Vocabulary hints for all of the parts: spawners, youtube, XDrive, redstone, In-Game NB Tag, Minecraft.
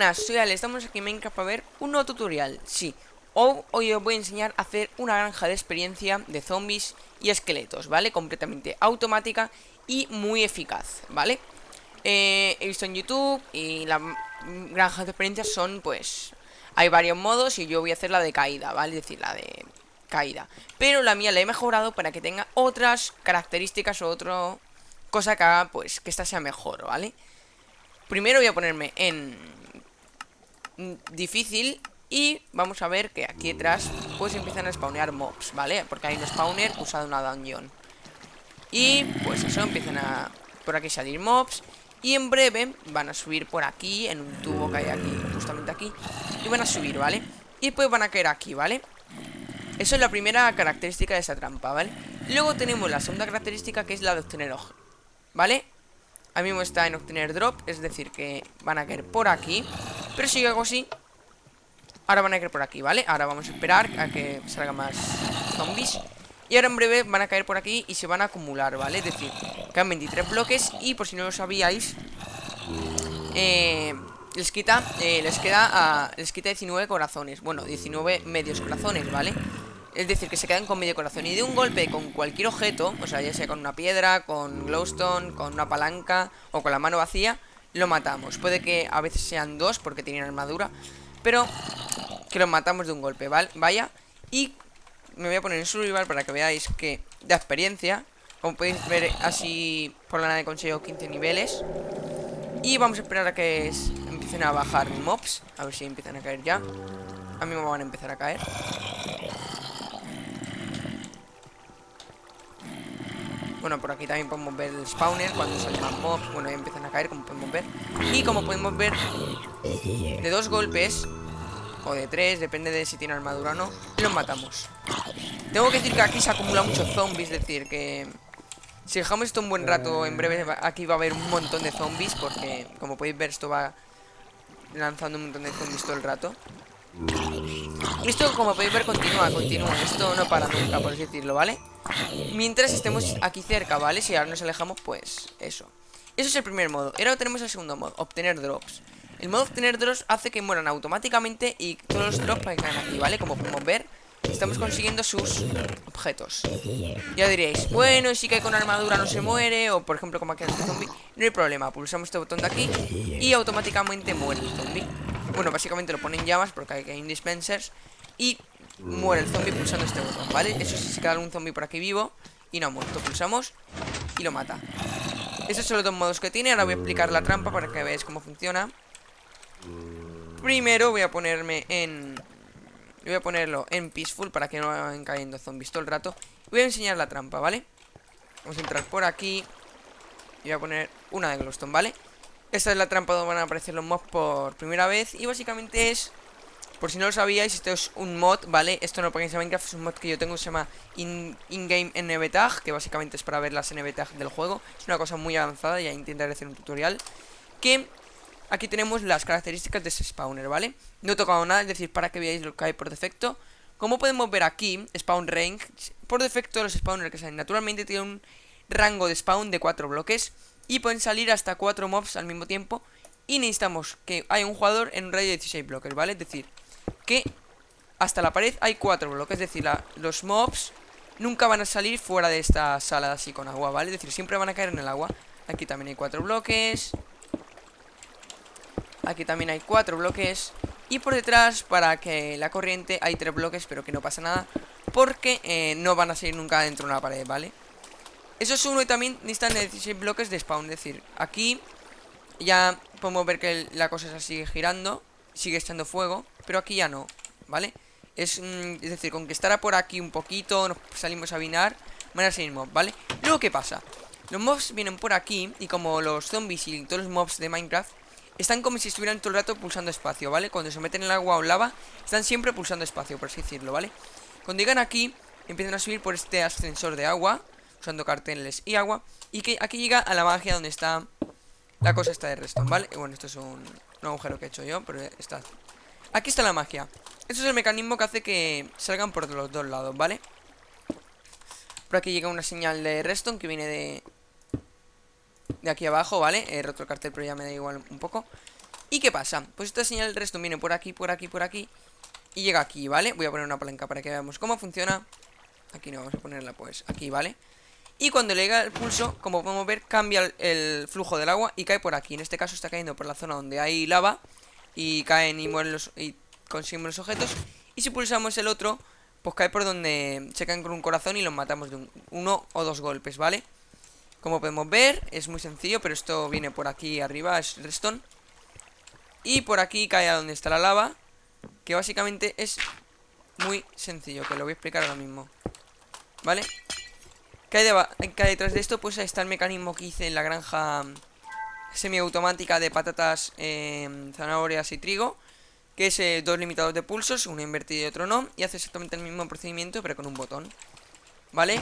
Buenas, soy Ale, estamos aquí en Minecraft para ver un nuevo tutorial. Sí, hoy os voy a enseñar a hacer una granja de experiencia de zombies y esqueletos, ¿vale? Completamente automática y muy eficaz, ¿vale? He visto en YouTube y las granjas de experiencia son, pues, hay varios modos y yo voy a hacer la de caída, ¿vale? Es decir, la de caída. Pero la mía la he mejorado para que tenga otras características o otra cosa que haga, pues, que esta sea mejor, ¿vale? Primero voy a ponerme en difícil y vamos a ver que aquí detrás pues empiezan a spawnear mobs, ¿vale? Porque hay un spawner usado en una dungeon. Y pues eso, empiezan a por aquí salir mobs y en breve van a subir por aquí, en un tubo que hay aquí, justamente aquí. Y van a subir, ¿vale? Y después van a caer aquí, ¿vale? Eso es la primera característica de esa trampa, ¿vale? Luego tenemos la segunda característica que es la de obtener ojo, ¿vale? Ahora mismo está en obtener drop, es decir, que van a caer por aquí. Pero si yo hago así, ahora van a caer por aquí, ¿vale? Ahora vamos a esperar a que salgan más zombies. Y ahora en breve van a caer por aquí y se van a acumular, ¿vale? Es decir, quedan 23 bloques y por si no lo sabíais, les quita 19 corazones. Bueno, 19 medios corazones, ¿vale? Es decir, que se quedan con medio corazón. Y de un golpe con cualquier objeto, o sea, ya sea con una piedra, con glowstone, con una palanca o con la mano vacía, lo matamos. Puede que a veces sean dos porque tienen armadura, pero que los matamos de un golpe, ¿vale? Vaya. Y me voy a poner en survival para que veáis que da experiencia. Como podéis ver así por la nada he conseguido 15 niveles. Y vamos a esperar a que empiecen a bajar mobs. A ver si empiezan a caer ya. A mí me van a empezar a caer. Bueno, por aquí también podemos ver el spawner cuando salen más mobs. Bueno, ahí empiezan a caer, como podemos ver. Y como podemos ver, de dos golpes, o de tres, depende de si tiene armadura o no, los matamos. Tengo que decir que aquí se acumulan muchos zombies, es decir, que si dejamos esto un buen rato, en breve aquí va a haber un montón de zombies, porque como podéis ver, esto va lanzando un montón de zombies todo el rato. Esto, como podéis ver, continúa. Esto no para nunca, por así decirlo, ¿vale? Mientras estemos aquí cerca, ¿vale? Si ahora nos alejamos, pues eso. Eso es el primer modo. Ahora tenemos el segundo modo, obtener drops. El modo obtener drops hace que mueran automáticamente y todos los drops caigan aquí, ¿vale? Como podemos ver, estamos consiguiendo sus objetos. Ya diréis, bueno, si cae con armadura no se muere, o por ejemplo, como aquí hay un zombie, no hay problema. Pulsamos este botón de aquí y automáticamente muere el zombie. Bueno, básicamente lo ponen llamas porque hay dispensers. Y muere el zombie pulsando este botón, ¿vale? Eso sí, se queda un zombie por aquí vivo y no ha muerto. Pulsamos y lo mata. Estos son los dos modos que tiene. Ahora voy a explicar la trampa para que veáis cómo funciona. Primero voy a ponerme en... voy a ponerlo en peaceful para que no vayan cayendo zombies todo el rato. Voy a enseñar la trampa, ¿vale? Vamos a entrar por aquí y voy a poner una de glowstone, ¿vale? Esta es la trampa donde van a aparecer los mobs por primera vez. Y básicamente es, por si no lo sabíais, esto es un mod, ¿vale? Esto no lo ponéis en Minecraft, es un mod que yo tengo que se llama In-Game NB Tag, que básicamente es para ver las NB Tag del juego. Es una cosa muy avanzada, ya intentaré hacer un tutorial. Que aquí tenemos las características de ese spawner, ¿vale? No he tocado nada, es decir, para que veáis lo que hay por defecto. Como podemos ver aquí, spawn range, por defecto los spawners que salen naturalmente tienen un rango de spawn de 4 bloques. Y pueden salir hasta 4 mobs al mismo tiempo. Y necesitamos que haya un jugador en un radio de 16 bloques, ¿vale? Es decir, que hasta la pared hay 4 bloques. Es decir, los mobs nunca van a salir fuera de esta sala así con agua, ¿vale? Es decir, siempre van a caer en el agua. Aquí también hay 4 bloques. Aquí también hay 4 bloques. Y por detrás, para que la corriente, hay 3 bloques, pero que no pasa nada. Porque no van a salir nunca dentro de una pared, ¿vale? Eso es uno y también necesitan 16 bloques de spawn. Es decir, aquí ya podemos ver que la cosa sigue girando, sigue echando fuego, pero aquí ya no, ¿vale? Es decir, con que estará por aquí un poquito, nos salimos a binar, van a salir mobs, ¿vale? Luego, ¿qué pasa? Los mobs vienen por aquí y como los zombies y todos los mobs de Minecraft están como si estuvieran todo el rato pulsando espacio, ¿vale? Cuando se meten en el agua o lava, están siempre pulsando espacio, por así decirlo, ¿vale? Cuando llegan aquí, empiezan a subir por este ascensor de agua, usando carteles y agua. Y que aquí llega a la magia donde está la cosa esta de redstone, ¿vale? Y bueno, esto es un agujero que he hecho yo, pero está... aquí está la magia. Esto es el mecanismo que hace que salgan por los dos lados, ¿vale? Por aquí llega una señal de redstone que viene de aquí abajo, ¿vale? He roto el cartel, pero ya me da igual un poco. ¿Y qué pasa? Pues esta señal del redstone viene por aquí, por aquí, por aquí y llega aquí, ¿vale? Voy a poner una palanca para que veamos cómo funciona. Aquí no, vamos a ponerla pues aquí, ¿vale? Y cuando le llega el pulso, como podemos ver, cambia el flujo del agua y cae por aquí. En este caso está cayendo por la zona donde hay lava y caen y mueren los, y conseguimos los objetos. Y si pulsamos el otro, pues cae por donde se caen con un corazón y los matamos de uno o dos golpes, ¿vale? Como podemos ver, es muy sencillo, pero esto viene por aquí arriba, es redstone. Y por aquí cae a donde está la lava, que básicamente es muy sencillo, que lo voy a explicar ahora mismo, ¿vale? Cae detrás de esto, pues ahí está el mecanismo que hice en la granja semiautomática de patatas, zanahorias y trigo, que es dos limitadores de pulsos, uno invertido y otro no, y hace exactamente el mismo procedimiento pero con un botón, ¿vale?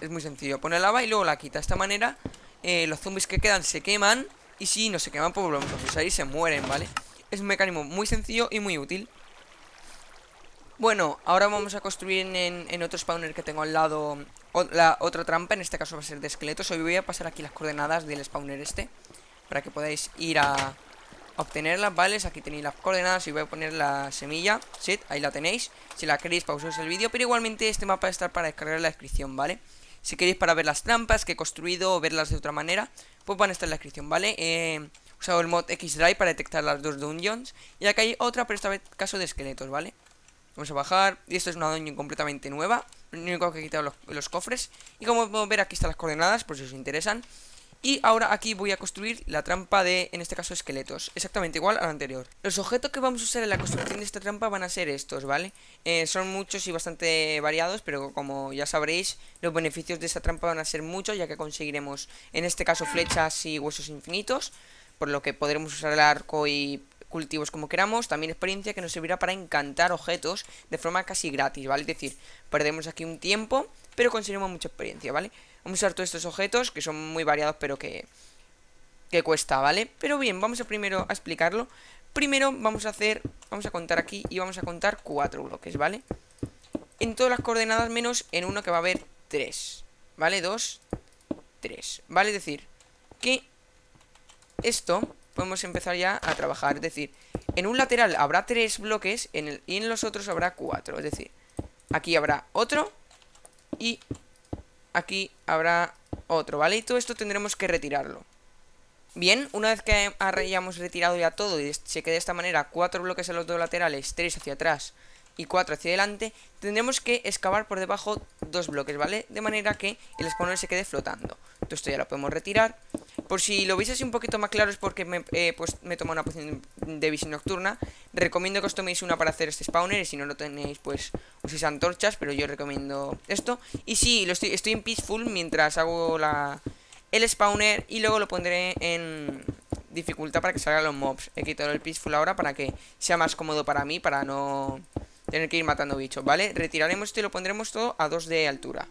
Es muy sencillo, pone lava y luego la quita. De esta manera los zombies que quedan se queman, y si no se queman pues volvemos a pulsar y se mueren, ¿vale? Es un mecanismo muy sencillo y muy útil. Bueno, ahora vamos a construir en otro spawner que tengo al lado otra trampa, en este caso va a ser de esqueletos. Hoy voy a pasar aquí las coordenadas del spawner este para que podáis ir a obtenerlas, ¿vale? Aquí tenéis las coordenadas y voy a poner la semilla, sí, ahí la tenéis. Si la queréis pausáis el vídeo, pero igualmente este mapa está para descargar en la descripción, ¿vale? Si queréis para ver las trampas que he construido o verlas de otra manera, pues van a estar en la descripción, ¿vale? He usado el mod XDrive para detectar las dos dungeons y acá hay otra, pero esta vez caso de esqueletos, ¿vale? Vamos a bajar, y esto es una dungeon completamente nueva, lo único que he quitado los cofres. Y como podemos ver, aquí están las coordenadas, por si os interesan. Y ahora aquí voy a construir la trampa de, en este caso, esqueletos, exactamente igual a la anterior. Los objetos que vamos a usar en la construcción de esta trampa van a ser estos, ¿vale? Son muchos y bastante variados, pero como ya sabréis, los beneficios de esta trampa van a ser muchos, ya que conseguiremos, en este caso, flechas y huesos infinitos, por lo que podremos usar el arco y cultivos como queramos. También experiencia que nos servirá para encantar objetos de forma casi gratis, ¿vale? Es decir, perdemos aquí un tiempo, pero conseguiremos mucha experiencia, ¿vale? Vamos a usar todos estos objetos que son muy variados, pero que cuesta, ¿vale? Pero bien, vamos a primero a explicarlo. Primero vamos a contar aquí y vamos a contar 4 bloques, ¿vale? En todas las coordenadas menos en uno que va a haber 3, ¿vale? 2, 3, ¿vale? Es decir, que esto podemos empezar ya a trabajar. Es decir, en un lateral habrá 3 bloques y en los otros habrá 4. Es decir, aquí habrá otro y aquí habrá otro, ¿vale? Y todo esto tendremos que retirarlo. Bien, una vez que hayamos retirado ya todo y se quede de esta manera 4 bloques en los dos laterales, 3 hacia atrás y 4 hacia adelante, tendremos que excavar por debajo 2 bloques, ¿vale? De manera que el spawner se quede flotando. Entonces esto ya lo podemos retirar. Por si lo veis así un poquito más claro es porque me tomo una poción de visión nocturna. Recomiendo que os toméis una para hacer este spawner, y si no lo tenéis pues uséis antorchas, pero yo recomiendo esto. Y sí, estoy en Peaceful mientras hago el spawner, y luego lo pondré en dificultad para que salgan los mobs. He quitado el Peaceful ahora para que sea más cómodo para mí, para no tener que ir matando bichos, ¿vale? Retiraremos esto y lo pondremos todo a 2 de altura.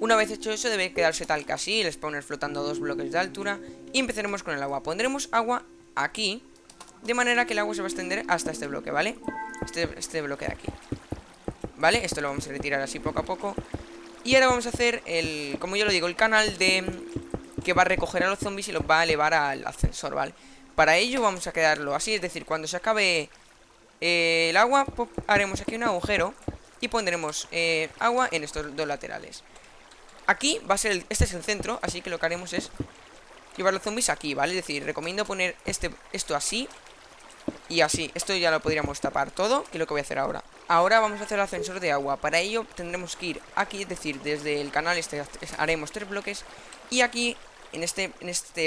Una vez hecho eso debe quedarse tal que así, el spawner flotando a 2 bloques de altura. Y empezaremos con el agua. Pondremos agua aquí, de manera que el agua se va a extender hasta este bloque, ¿vale? Este bloque de aquí, ¿vale? Esto lo vamos a retirar así poco a poco. Y ahora vamos a hacer el, como yo lo digo, el canal de que va a recoger a los zombies y los va a elevar al ascensor, ¿vale? Para ello vamos a quedarlo así, es decir, cuando se acabe el agua, pues haremos aquí un agujero y pondremos agua en estos dos laterales. Aquí va a ser este es el centro, así que lo que haremos es llevar los zombies aquí, ¿vale? Es decir, recomiendo poner esto así y así. Esto ya lo podríamos tapar todo, que es lo que voy a hacer ahora. Ahora vamos a hacer el ascensor de agua. Para ello tendremos que ir aquí, es decir, desde el canal este haremos 3 bloques. Y aquí, en este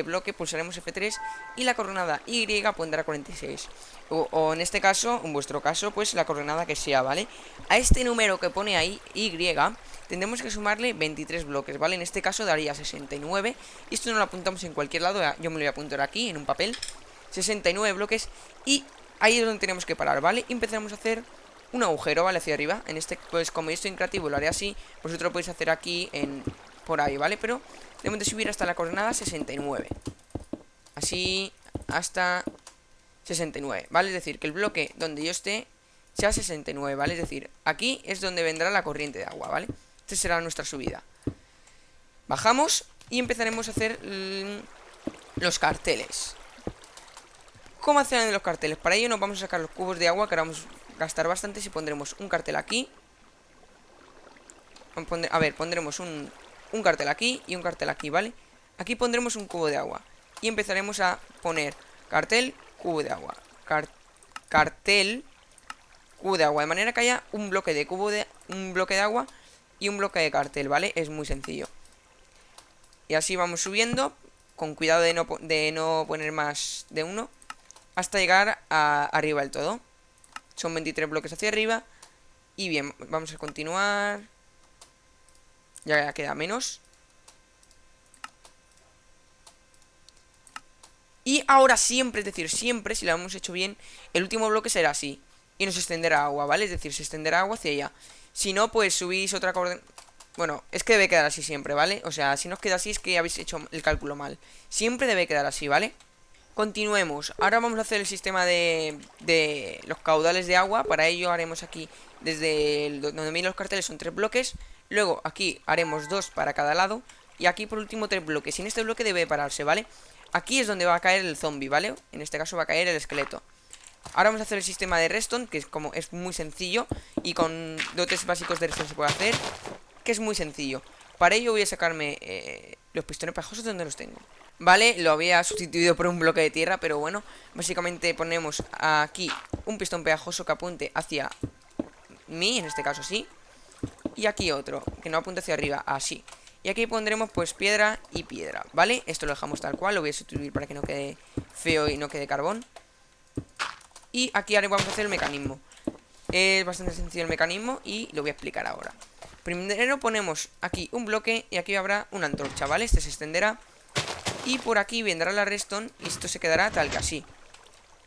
bloque, pulsaremos F3 y la coordenada Y pondrá 46. O en este caso, en vuestro caso, pues la coordenada que sea, ¿vale? A este número que pone ahí, Y, tendremos que sumarle 23 bloques, ¿vale? En este caso daría 69. Y esto no lo apuntamos en cualquier lado, yo me lo voy a apuntar aquí, en un papel. 69 bloques. Y ahí es donde tenemos que parar, ¿vale? Y empezamos a hacer un agujero, ¿vale? Hacia arriba. En este, pues como yo estoy en creativo, lo haré así. Vosotros lo podéis hacer aquí, por ahí, ¿vale? Pero debemos de subir hasta la coordenada 69. Así, hasta 69, ¿vale? Es decir, que el bloque donde yo esté sea 69, ¿vale? Es decir, aquí es donde vendrá la corriente de agua, ¿vale? Esta será nuestra subida. Bajamos y empezaremos a hacer los carteles. cómo hacen los carteles. Para ello nos vamos a sacar los cubos de agua, que ahora vamos a gastar bastantes, y pondremos un cartel aquí. A ver, pondremos un cartel aquí y un cartel aquí, ¿vale? Aquí pondremos un cubo de agua y empezaremos a poner cartel, cubo de agua, cartel, cubo de agua, de manera que haya un bloque de un bloque de agua y un bloque de cartel, ¿vale? Es muy sencillo. Y así vamos subiendo, con cuidado de no poner más de uno, hasta llegar a arriba del todo. Son 23 bloques hacia arriba. Y bien, vamos a continuar. Ya queda menos. Y ahora siempre, es decir, siempre, si lo hemos hecho bien, el último bloque será así. Y nos extenderá agua, ¿vale? Es decir, se extenderá agua hacia allá. Si no, pues subís otra coordenada. Bueno, es que debe quedar así siempre, ¿vale? O sea, si nos queda así es que habéis hecho el cálculo mal. Siempre debe quedar así, ¿vale? Continuemos. Ahora vamos a hacer el sistema de los caudales de agua. Para ello haremos aquí, desde donde miran los carteles, son 3 bloques. Luego aquí haremos 2 para cada lado. Y aquí por último 3 bloques. Y en este bloque debe pararse, ¿vale? Aquí es donde va a caer el zombie, ¿vale? En este caso va a caer el esqueleto. Ahora vamos a hacer el sistema de redstone, que es como es muy sencillo. Y con dotes básicos de redstone se puede hacer, que es muy sencillo. Para ello voy a sacarme los pistones pegajosos donde los tengo. Vale, lo había sustituido por un bloque de tierra, pero bueno. Básicamente ponemos aquí un pistón pegajoso que apunte hacia mí, en este caso así. Y aquí otro, que no apunte hacia arriba, así. Y aquí pondremos pues piedra y piedra, ¿vale? Esto lo dejamos tal cual, lo voy a sustituir para que no quede feo y no quede carbón. Y aquí ahora vamos a hacer el mecanismo. Es bastante sencillo el mecanismo y lo voy a explicar ahora. Primero ponemos aquí un bloque y aquí habrá una antorcha, ¿vale? Este se extenderá. Y por aquí vendrá la redstone y esto se quedará tal que así.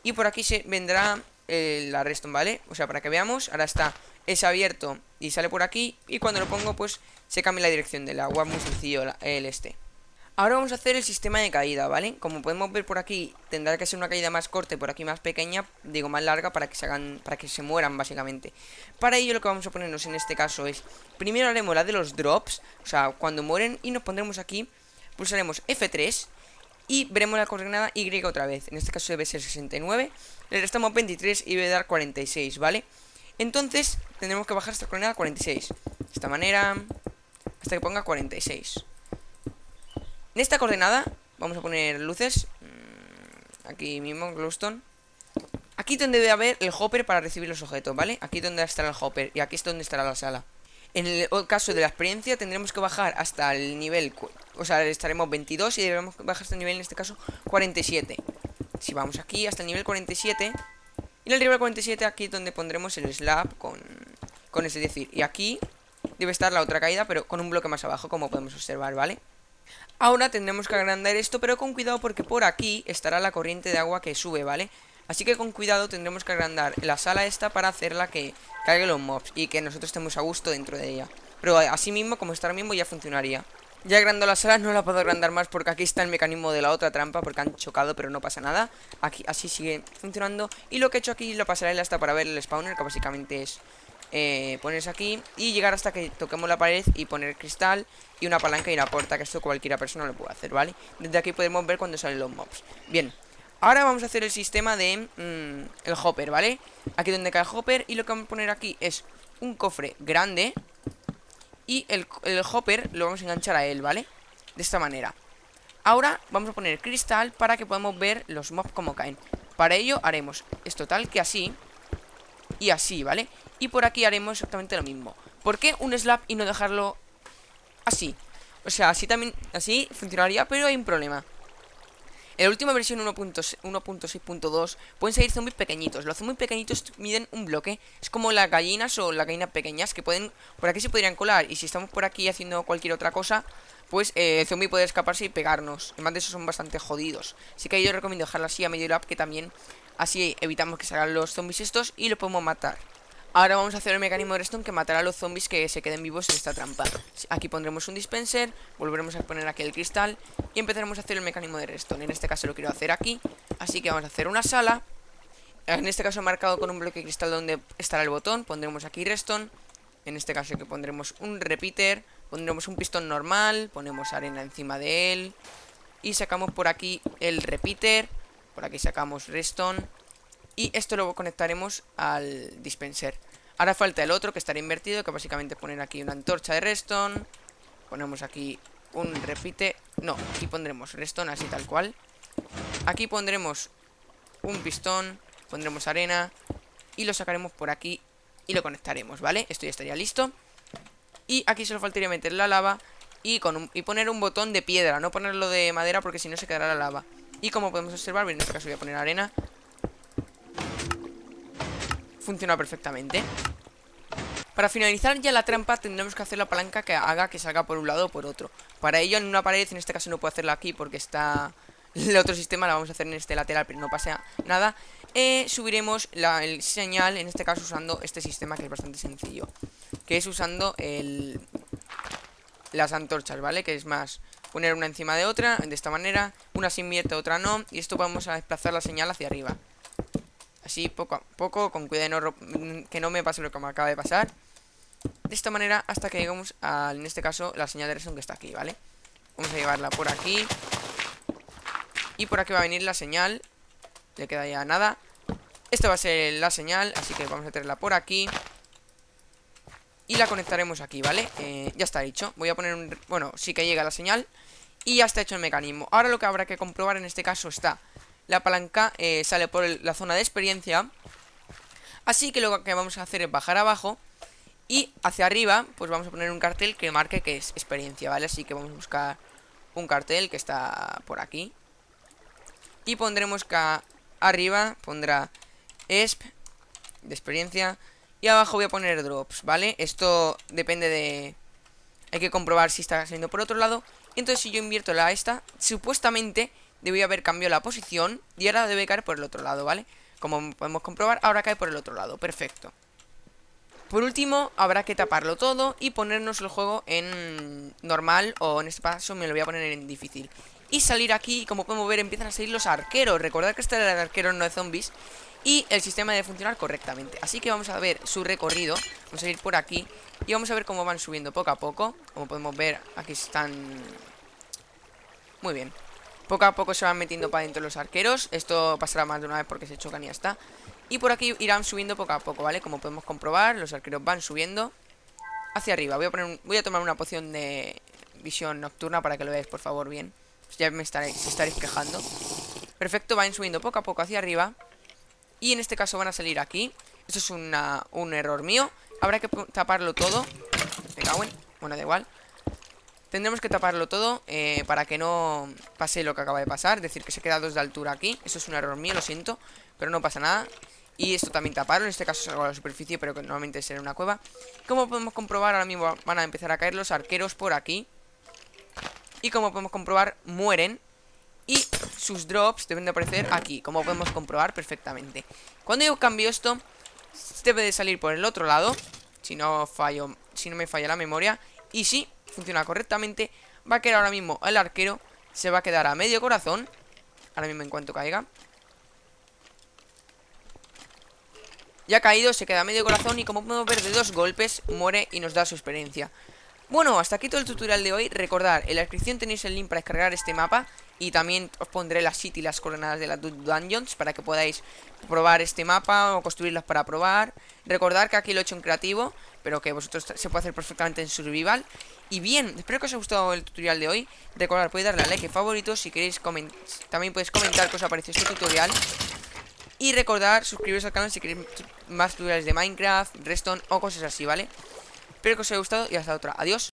Y por aquí se vendrá la redstone, ¿vale? O sea, para que veamos, ahora está... es abierto y sale por aquí. Y cuando lo pongo pues se cambia la dirección del agua. Muy sencillo el este. Ahora vamos a hacer el sistema de caída, ¿vale? Como podemos ver por aquí tendrá que ser una caída más corta y por aquí más pequeña, digo más larga, para que se hagan, para que se mueran básicamente. Para ello lo que vamos a ponernos en este caso es, primero haremos la de los drops, o sea, cuando mueren, y nos pondremos aquí, pulsaremos F3 y veremos la coordenada Y otra vez. En este caso debe ser 69. Le restamos 23 y debe dar 46, ¿vale? Entonces tendremos que bajar esta coordenada a 46. De esta manera, hasta que ponga 46. En esta coordenada vamos a poner luces. Aquí mismo, glowstone. Aquí es donde debe haber el hopper para recibir los objetos, ¿vale? Aquí es donde estará el hopper y aquí es donde estará la sala. En el caso de la experiencia tendremos que bajar hasta el nivel... O sea, estaremos 22 y debemos bajar hasta el nivel, en este caso, 47. Si vamos aquí hasta el nivel 47... En el nivel 47 aquí es donde pondremos el slab con ese decir. Y aquí debe estar la otra caída, pero con un bloque más abajo, como podemos observar, ¿vale? Ahora tendremos que agrandar esto, pero con cuidado, porque por aquí estará la corriente de agua que sube, ¿vale? Así que con cuidado tendremos que agrandar la sala esta para hacerla que caigan los mobs y que nosotros estemos a gusto dentro de ella. Pero así mismo, como está ahora mismo, ya funcionaría. Ya agrando la sala, no la puedo agrandar más porque aquí está el mecanismo de la otra trampa, porque han chocado, pero no pasa nada. Aquí así sigue funcionando. Y lo que he hecho aquí, la pasarela está para ver el spawner, que básicamente es ponerse aquí y llegar hasta que toquemos la pared y poner cristal y una palanca y una puerta, que esto cualquiera persona lo puede hacer, ¿vale? Desde aquí podemos ver cuando salen los mobs. Bien, ahora vamos a hacer el sistema de el hopper, ¿vale? Aquí donde cae el hopper, y lo que vamos a poner aquí es un cofre grande. Y el hopper lo vamos a enganchar a él, ¿vale? De esta manera. Ahora vamos a poner cristal para que podamos ver los mobs como caen. Para ello haremos esto tal que así. Y así, ¿vale? Y por aquí haremos exactamente lo mismo. ¿Por qué un slab y no dejarlo así? O sea, así también, así funcionaría, pero hay un problema. En la última versión 1.6.2 pueden salir zombies pequeñitos. Los zombies pequeñitos miden un bloque. Es como las gallinas o las gallinas pequeñas, que pueden, por aquí se podrían colar. Y si estamos por aquí haciendo cualquier otra cosa, pues el zombie puede escaparse y pegarnos. Además de eso son bastante jodidos. Así que yo recomiendo dejarlo así a medio lap, que también así evitamos que salgan los zombies estos y los podemos matar. Ahora vamos a hacer el mecanismo de redstone que matará a los zombies que se queden vivos en esta trampa. Aquí pondremos un dispenser, volveremos a poner aquí el cristal y empezaremos a hacer el mecanismo de redstone. En este caso lo quiero hacer aquí, así que vamos a hacer una sala. En este caso marcado con un bloque de cristal donde estará el botón, pondremos aquí redstone. En este caso que pondremos un repeater, pondremos un pistón normal, ponemos arena encima de él y sacamos por aquí el repeater. Por aquí sacamos redstone. Y esto lo conectaremos al dispenser. Ahora falta el otro que estará invertido, que básicamente poner aquí una antorcha de redstone. Ponemos aquí un repite. No, aquí pondremos redstone así tal cual. Aquí pondremos un pistón, pondremos arena y lo sacaremos por aquí y lo conectaremos, ¿vale? Esto ya estaría listo. Y aquí solo faltaría meter la lava y poner un botón de piedra, no ponerlo de madera porque si no se quedará la lava. Y como podemos observar, en este caso voy a poner arena. Funciona perfectamente. Para finalizar ya la trampa tendremos que hacer la palanca que haga que salga por un lado o por otro. Para ello en una pared, en este caso no puedo hacerla aquí porque está... el otro sistema, la vamos a hacer en este lateral, pero no pasa nada. Subiremos el señal, en este caso usando este sistema que es bastante sencillo. Que es usando las antorchas, ¿vale? Que es más, poner una encima de otra, de esta manera. Una se invierte, otra no. Y esto vamos a desplazar la señal hacia arriba. Así, poco a poco, con cuidado que no me pase lo que me acaba de pasar. De esta manera hasta que lleguemos a, en este caso, la señal de redstone que está aquí, ¿vale? Vamos a llevarla por aquí. Y por aquí va a venir la señal. Le queda ya nada. Esta va a ser la señal, así que vamos a tenerla por aquí. Y la conectaremos aquí, ¿vale? Ya está hecho. Voy a poner un... bueno, sí que llega la señal. Y ya está hecho el mecanismo. Ahora lo que habrá que comprobar en este caso está... la palanca sale por la zona de experiencia. Así que lo que vamos a hacer es bajar abajo. Y hacia arriba, pues vamos a poner un cartel que marque que es experiencia, ¿vale? Así que vamos a buscar un cartel que está por aquí. Y pondremos acá arriba, pondrá ESP de experiencia. Y abajo voy a poner drops, ¿vale? Esto depende de... hay que comprobar si está saliendo por otro lado. Y entonces si yo invierto la esta, supuestamente debe haber cambiado la posición. Y ahora debe caer por el otro lado, ¿vale? Como podemos comprobar, ahora cae por el otro lado. Perfecto. Por último, habrá que taparlo todo y ponernos el juego en normal. O en este paso me lo voy a poner en difícil. Y salir aquí, y como podemos ver, empiezan a salir los arqueros. Recordad que este era el arquero, no de zombies. Y el sistema debe funcionar correctamente. Así que vamos a ver su recorrido. Vamos a ir por aquí. Y vamos a ver cómo van subiendo poco a poco. Como podemos ver, aquí están... muy bien. Poco a poco se van metiendo para dentro los arqueros. Esto pasará más de una vez porque se chocan y ya está. Y por aquí irán subiendo poco a poco, ¿vale? Como podemos comprobar, los arqueros van subiendo hacia arriba. Voy a tomar una poción de visión nocturna para que lo veáis, por favor, bien. Ya se estaréis quejando. Perfecto, van subiendo poco a poco hacia arriba. Y en este caso van a salir aquí. Esto es un error mío. Habrá que taparlo todo. Me cago en... bueno, da igual. Tendremos que taparlo todo para que no pase lo que acaba de pasar. Es decir, que se queda a 2 de altura aquí. Eso es un error mío, lo siento. Pero no pasa nada. Y esto también taparlo. En este caso salgo a la superficie, pero que normalmente será una cueva. Como podemos comprobar, ahora mismo van a empezar a caer los arqueros por aquí. Y como podemos comprobar, mueren. Y sus drops deben de aparecer aquí, como podemos comprobar perfectamente. Cuando yo cambio esto, debe de salir por el otro lado. Si no me falla la memoria. Y si funciona correctamente, va a quedar ahora mismo el arquero. Se va a quedar a medio corazón. Ahora mismo en cuanto caiga. Ya ha caído, se queda a medio corazón. Y como podemos ver, de 2 golpes muere y nos da su experiencia. Bueno, hasta aquí todo el tutorial de hoy. Recordad, en la descripción tenéis el link para descargar este mapa. Y también os pondré las cities y las coordenadas de las dungeons para que podáis probar este mapa o construirlas para probar. Recordad que aquí lo he hecho en creativo, pero que vosotros se puede hacer perfectamente en survival. Y bien, espero que os haya gustado el tutorial de hoy. Recordad, podéis darle a like y favoritos si queréis. También podéis comentar qué os ha parecido este tutorial. Y recordad, suscribiros al canal si queréis más tutoriales de Minecraft, Redstone o cosas así, ¿vale? Espero que os haya gustado y hasta otra. Adiós.